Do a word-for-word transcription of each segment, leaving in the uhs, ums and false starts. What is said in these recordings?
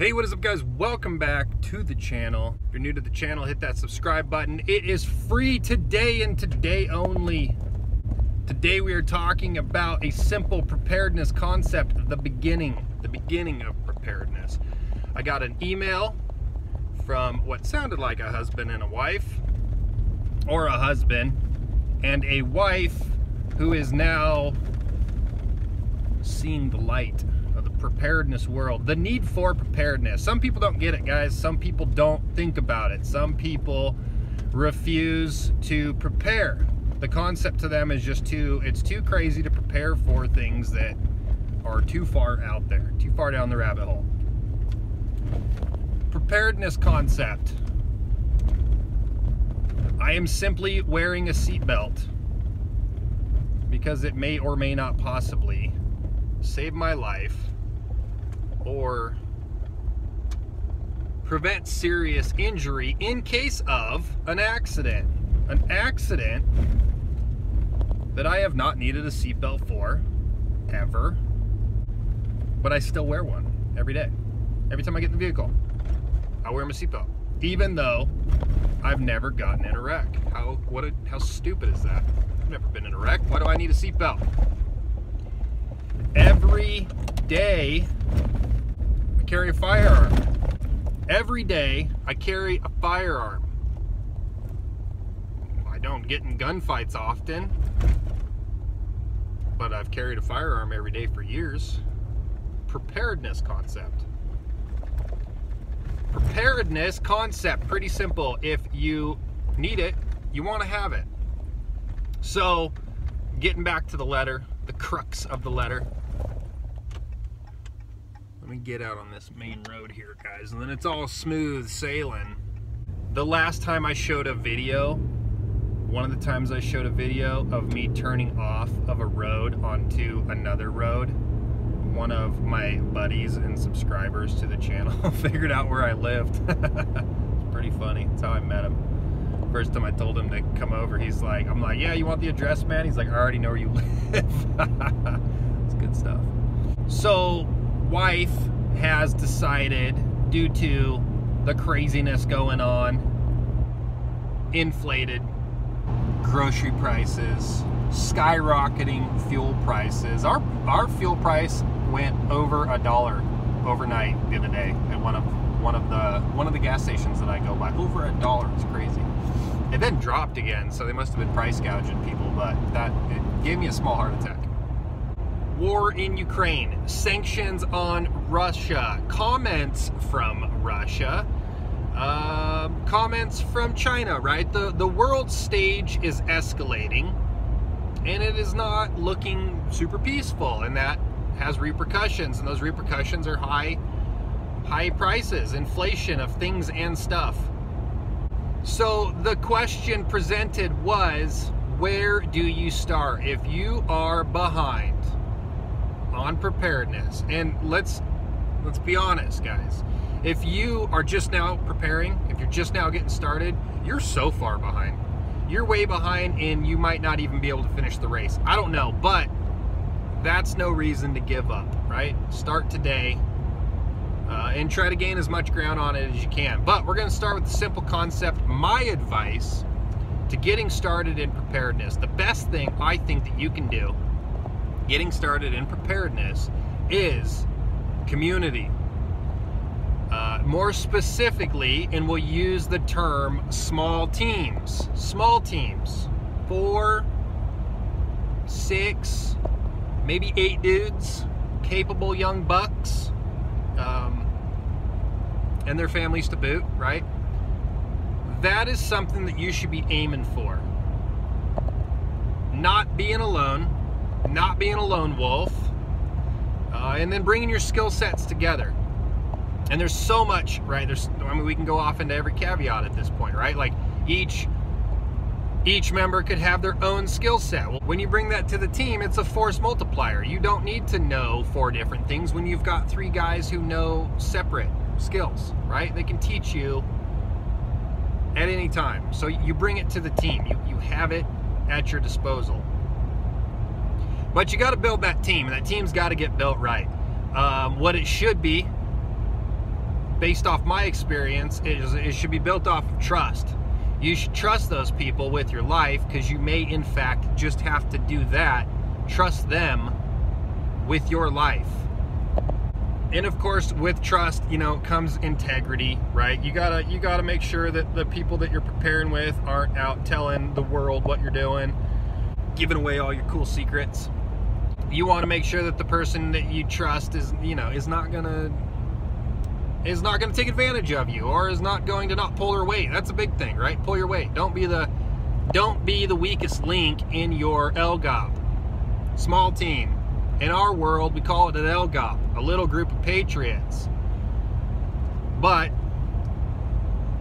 Hey, what is up, guys? Welcome back to the channel. If you're new to the channel, hit that subscribe button. It is free today and today only. Today we are talking about a simple preparedness concept, the beginning, the beginning of preparedness. I got an email from what sounded like a husband and a wife, or a husband and a wife who is now seeing the light of the preparedness world, the need for preparedness. Some people don't get it, guys. Some people don't think about it. Some people refuse to prepare. The concept to them is just too, it's too crazy to prepare for things that are too far out there, too far down the rabbit hole. Preparedness concept. I am simply wearing a seatbelt because it may or may not possibly save my life or prevent serious injury in case of an accident. An accident that I have not needed a seatbelt for ever, but I still wear one every day. Every time I get in the vehicle, I wear my seatbelt, even though I've never gotten in a wreck. How, what a, how stupid is that? I've never been in a wreck. Why do I need a seatbelt? Every day I carry a firearm. Every day I carry a firearm. I don't get in gunfights often, but I've carried a firearm every day for years. Preparedness concept. Preparedness concept, pretty simple. If you need it, you want to have it. So, getting back to the letter, the crux of the letter. Let me get out on this main road here, guys, and then it's all smooth sailing. The last time I showed a video, one of the times I showed a video of me turning off of a road onto another road, one of my buddies and subscribers to the channel figured out where I lived. It's pretty funny. That's how I met him. First time I told him to come over, he's like, I'm like, yeah, you want the address, man? He's like, I already know where you live. It's good stuff. So, wife has decided, due to the craziness going on, inflated grocery prices, skyrocketing fuel prices. Our, our fuel price went over a dollar overnight the other day at one of one of the one of the gas stations that I go by. Over a dollar, it's crazy. It then dropped again, so they must have been price gouging people, but that it gave me a small heart attack. War in Ukraine, sanctions on Russia, comments from Russia, uh, comments from China, right? The the world stage is escalating, and it is not looking super peaceful, and that has repercussions, and those repercussions are high high prices, inflation of things and stuff. So the question presented was, where do you start if you are behind on preparedness? And let's let's be honest, guys, if you are just now preparing, if you're just now getting started, you're so far behind. You're way behind, and you might not even be able to finish the race. I don't know, but that's no reason to give up, right? Start today uh, and try to gain as much ground on it as you can. But we're gonna start with the simple concept. My advice to getting started in preparedness, the best thing I think that you can do getting started in preparedness is community. Uh, more specifically, and we'll use the term small teams. Small teams. Four, six, maybe eight dudes, capable young bucks, um, and their families to boot, right? That is something that you should be aiming for. Not being alone, not being a lone wolf, uh, and then bringing your skill sets together. And there's so much, right? There's, I mean, we can go off into every caveat at this point, right? Like each each member could have their own skill set. Well, when you bring that to the team, it's a force multiplier. You don't need to know four different things when you've got three guys who know separate skills, right? They can teach you at any time. So you bring it to the team. You, you have it at your disposal. But you got to build that team, and that team's got to get built right. Um, what it should be based off my experience, is it should be built off of trust. You should trust those people with your life, because you may in fact just have to do that. Trust them with your life. And of course, with trust, you know, comes integrity, right? You gotta you gotta make sure that the people that you're preparing with aren't out telling the world what you're doing, giving away all your cool secrets. You want to make sure that the person that you trust is, you know, is not gonna is not gonna take advantage of you, or is not going to not pull their weight. That's a big thing, right? Pull your weight. Don't be the don't be the weakest link in your L G O P. Small team. In our world, we call it an L G O P, a little group of patriots. But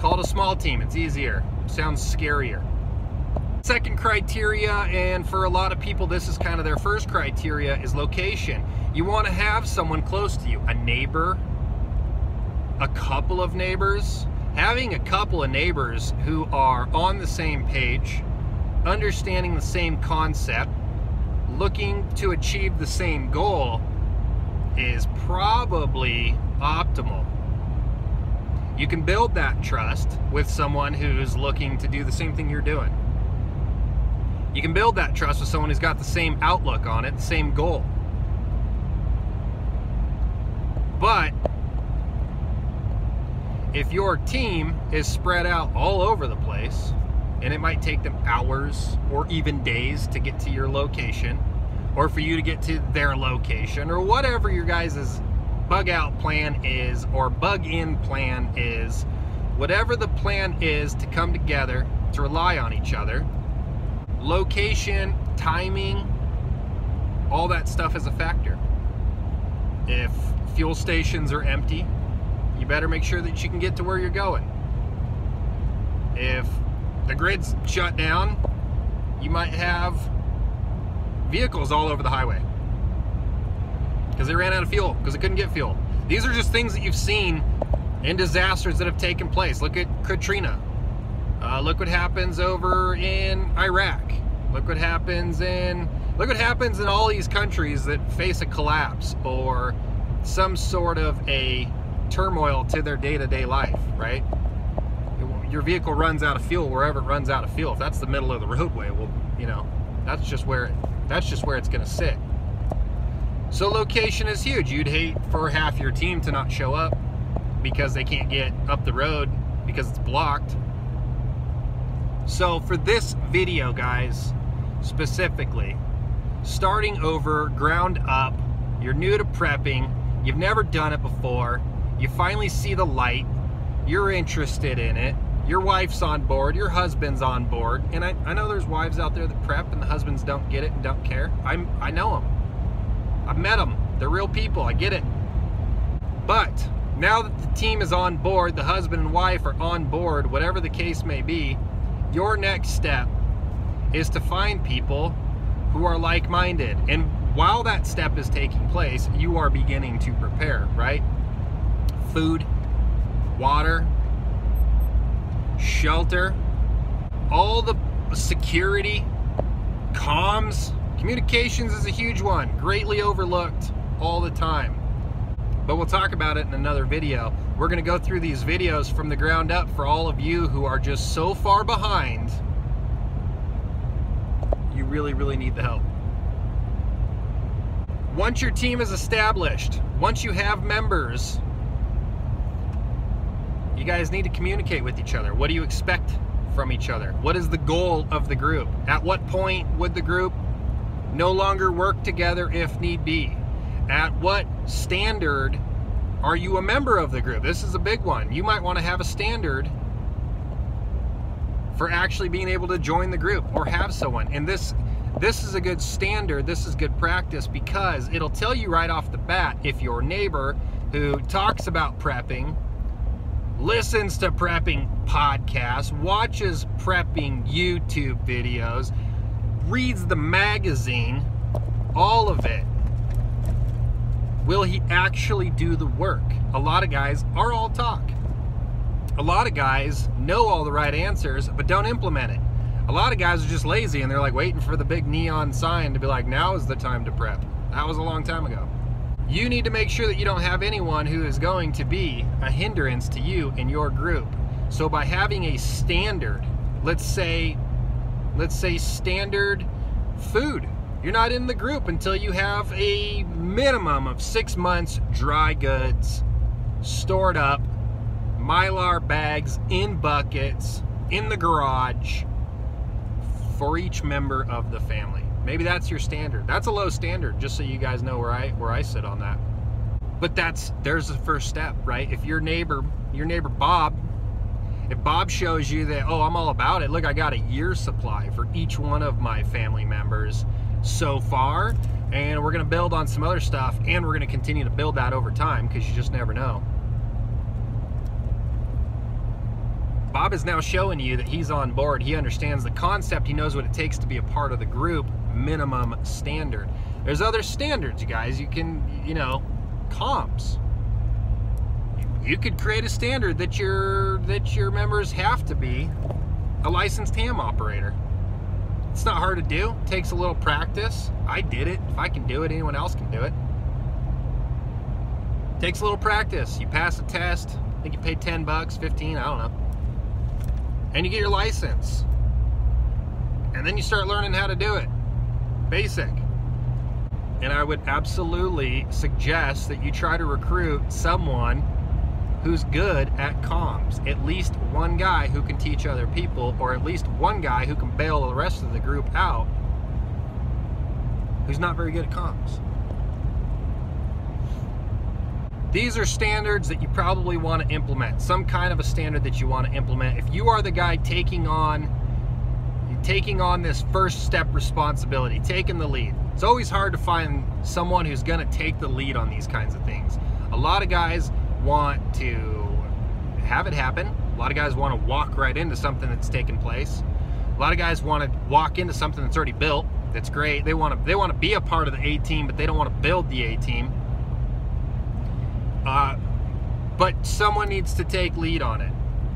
call it a small team, it's easier, sounds scarier. Second criteria, and for a lot of people this is kind of their first criteria, is location. You want to have someone close to you, a neighbor, a couple of neighbors. Having a couple of neighbors who are on the same page, understanding the same concept, looking to achieve the same goal is probably optimal. You can build that trust with someone who's looking to do the same thing you're doing. You can build that trust with someone who's got the same outlook on it, the same goal. But if your team is spread out all over the place, and it might take them hours or even days to get to your location, or for you to get to their location, or whatever your guys' bug out plan is, or bug in plan is, whatever the plan is to come together, to rely on each other. Location, timing, all that stuff is a factor. If fuel stations are empty, you better make sure that you can get to where you're going. If the grid's shut down, you might have vehicles all over the highway because they ran out of fuel, because they couldn't get fuel. These are just things that you've seen in disasters that have taken place. Look at Katrina. Uh, look what happens over in Iraq. Look what happens in look what happens in all these countries that face a collapse or some sort of a turmoil to their day-to-day life, right? Your vehicle runs out of fuel wherever it runs out of fuel. If that's the middle of the roadway, well, you know, that's just where it, that's just where it's going to sit. So location is huge. You'd hate for half your team to not show up because they can't get up the road because it's blocked. So for this video, guys, specifically, starting over, ground up, you're new to prepping, you've never done it before, you finally see the light, you're interested in it, your wife's on board, your husband's on board, and I, I know there's wives out there that prep and the husbands don't get it and don't care. I'm, I know them. I've met them. They're real people. I get it. But now that the team is on board, the husband and wife are on board, whatever the case may be, your next step is to find people who are like-minded. And while that step is taking place, you are beginning to prepare, right? Food, water, shelter, all the security, comms, communications is a huge one, greatly overlooked all the time. But we'll talk about it in another video. We're going to go through these videos from the ground up for all of you who are just so far behind. You really, really need the help. Once your team is established, once you have members, you guys need to communicate with each other. What do you expect from each other? What is the goal of the group? At what point would the group no longer work together if need be? At what standard are you a member of the group? This is a big one. You might want to have a standard for actually being able to join the group or have someone. And this this is a good standard. This is good practice, because it'll tell you right off the bat if your neighbor who talks about prepping, listens to prepping podcasts, watches prepping YouTube videos, reads the magazine, all of it. Will he actually do the work? A lot of guys are all talk. A lot of guys know all the right answers, but don't implement it. A lot of guys are just lazy, and they're like waiting for the big neon sign to be like, now is the time to prep. That was a long time ago. You need to make sure that you don't have anyone who is going to be a hindrance to you and your group. So by having a standard, let's say, let's say standard food, you're not in the group until you have a minimum of six months dry goods stored up, Mylar bags in buckets in the garage for each member of the family. Maybe that's your standard. That's a low standard, just so you guys know where I where I sit on that. But that's there's the first step, right? If your neighbor, your neighbor Bob, if Bob shows you that, oh, I'm all about it. Look, I got a year's supply for each one of my family members so far, and we're gonna build on some other stuff, and we're gonna continue to build that over time, because you just never know. Bob is now showing you that he's on board. He understands the concept. He knows what it takes to be a part of the group minimum standard. There's other standards, you guys. You can, you know, comps. You could create a standard that your that your members have to be a licensed ham operator. It's not hard to do. It takes a little practice. I did it. If I can do it, anyone else can do it. It takes a little practice. You pass a test. I think you pay ten bucks, fifteen, I don't know. And you get your license. And then you start learning how to do it. Basic. And I would absolutely suggest that you try to recruit someone who's good at comms, at least one guy who can teach other people, or at least one guy who can bail the rest of the group out who's not very good at comms. These are standards that you probably want to implement, some kind of a standard that you want to implement. If you are the guy taking on taking on this first step responsibility, taking the lead, it's always hard to find someone who's going to take the lead on these kinds of things. A lot of guys want to have it happen. A lot of guys want to walk right into something that's taking place. A lot of guys want to walk into something that's already built. That's great. They want to they want to be a part of the A team, but they don't want to build the A team. Uh, but someone needs to take lead on it.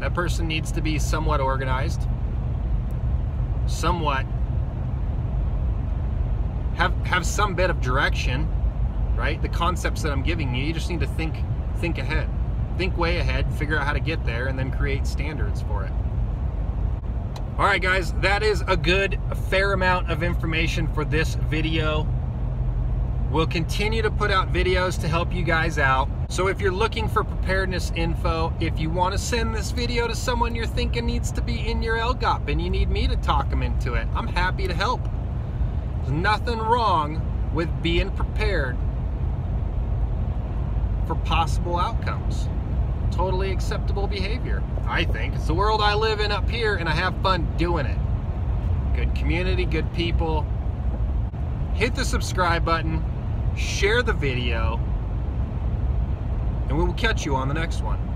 That person needs to be somewhat organized, somewhat have have some bit of direction, right? The concepts that I'm giving you, you just need to think. Think ahead. Think way ahead, figure out how to get there, and then create standards for it. All right, guys, that is a good, a fair amount of information for this video. We'll continue to put out videos to help you guys out. So if you're looking for preparedness info, if you want to send this video to someone you're thinking needs to be in your L G O P and you need me to talk them into it, I'm happy to help. There's nothing wrong with being prepared for possible outcomes. Totally acceptable behavior, I think. It's the world I live in up here, and I have fun doing it. Good community, good people. Hit the subscribe button, share the video, and we will catch you on the next one.